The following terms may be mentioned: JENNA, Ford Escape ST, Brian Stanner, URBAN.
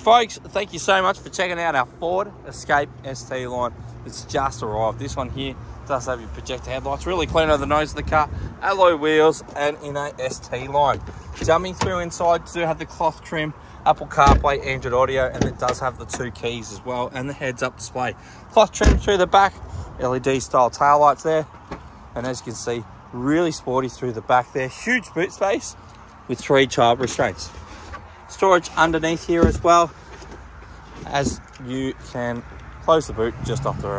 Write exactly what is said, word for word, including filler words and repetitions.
Folks, thank you so much for checking out our Ford Escape S T line. It's just arrived. This one here does have your projector headlights, really clean over the nose of the car, alloy wheels, and in a S T line. Jumping through inside, do have the cloth trim, Apple CarPlay, Android Audio, and it does have the two keys as well, and the heads-up display. Cloth trim through the back, L E D-style taillights there, and as you can see, really sporty through the back there. Huge boot space with three child restraints. Storage underneath here as well, as you can close the boot just off the road.